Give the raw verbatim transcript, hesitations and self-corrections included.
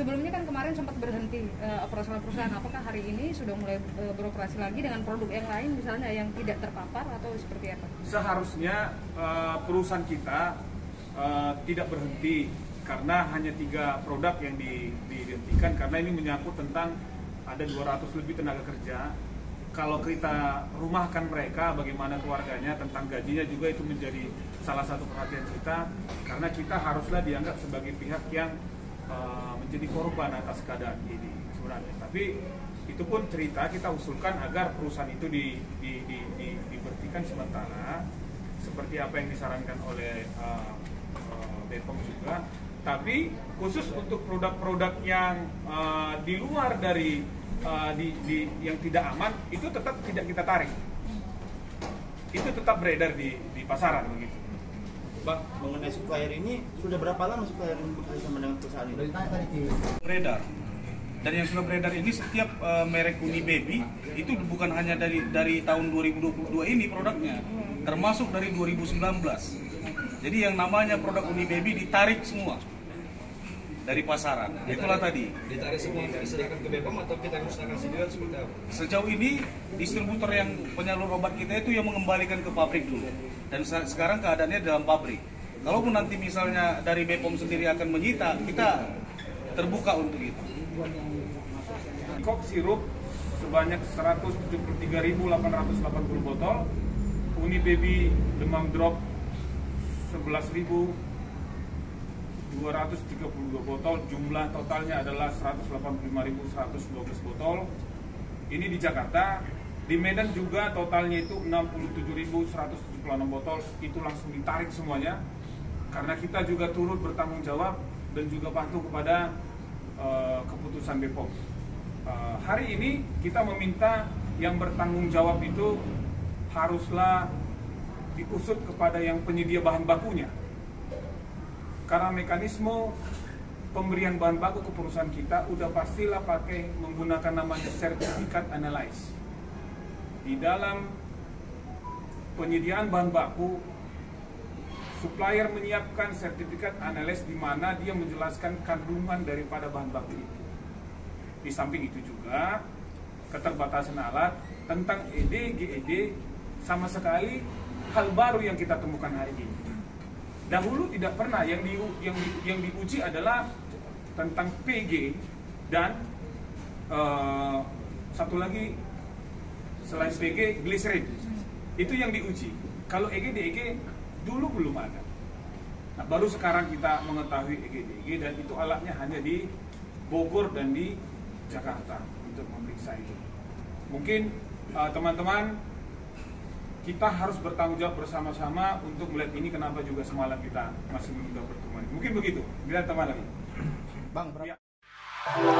sebelumnya kan kemarin sempat berhenti uh, perusahaan-perusahaan, apakah hari ini sudah mulai uh, beroperasi lagi dengan produk yang lain misalnya yang tidak terpapar atau seperti apa? Seharusnya uh, perusahaan kita uh, tidak berhenti karena hanya tiga produk yang di, dihentikan karena ini menyangkut tentang ada dua ratus lebih tenaga kerja. Kalau kita rumahkan mereka, bagaimana keluarganya, tentang gajinya juga itu menjadi salah satu perhatian kita. Karena kita haruslah dianggap sebagai pihak yang uh, menjadi korban atas keadaan ini sebenarnya. Tapi itu pun cerita kita usulkan agar perusahaan itu di, di, di, di, diberhentikan sementara, seperti apa yang disarankan oleh uh, uh, B P O M juga. Tapi khusus untuk produk-produk yang uh, di luar dari Uh, di, di, yang tidak aman itu tetap tidak kita tarik, itu tetap beredar di, di pasaran begitu. Bang, mengenai supplier ini sudah berapa lama supplier ini bekerja sama dengan perusahaan ini? Beredar. Dan yang sudah beredar ini setiap uh, merek Unibaby itu bukan hanya dari dari tahun dua ribu dua puluh dua ini produknya, termasuk dari dua ribu sembilan belas. Jadi yang namanya produk Unibaby ditarik semua dari pasaran, itulah tadi. Ditarik semua, diserahkan ke B P O M atau kita musnahkan sendiri seperti apa? Sejauh ini distributor yang penyalur obat kita itu yang mengembalikan ke pabrik dulu. Dan sekarang keadaannya dalam pabrik. Kalaupun nanti misalnya dari B P O M sendiri akan menyita, kita terbuka untuk itu. Cought Syrup sebanyak seratus tujuh puluh tiga ribu delapan ratus delapan puluh botol, Unibebi Demam Drop sebelas ribu dua ratus tiga puluh dua botol, jumlah totalnya adalah seratus delapan puluh lima ribu seratus dua belas botol. Ini di Jakarta, di Medan juga totalnya itu enam puluh tujuh ribu seratus tujuh puluh enam botol. Itu langsung ditarik semuanya, karena kita juga turut bertanggung jawab dan juga patuh kepada uh, keputusan B P O M. Uh, hari ini kita meminta yang bertanggung jawab itu haruslah diusut kepada yang penyedia bahan bakunya. Karena mekanisme pemberian bahan baku ke perusahaan kita udah pastilah pakai menggunakan namanya sertifikat analysis. Di dalam penyediaan bahan baku, supplier menyiapkan sertifikat analysis di mana dia menjelaskan kandungan daripada bahan baku itu. Di samping itu juga keterbatasan alat tentang E D, G E D sama sekali hal baru yang kita temukan hari ini. Dahulu tidak pernah yang, di, yang, yang diuji adalah tentang P G dan uh, satu lagi selain P G, Glycerin. Itu yang diuji. Kalau E G, D E G dulu belum ada. Nah, baru sekarang kita mengetahui E G, D E G dan itu alatnya hanya di Bogor dan di Jakarta untuk memeriksa itu. Mungkin teman-teman uh, kita harus bertanggung jawab bersama-sama untuk melihat ini, kenapa juga semalam kita masih menunda pertemuan. Mungkin begitu. Bila teman lagi. Bang, berapa?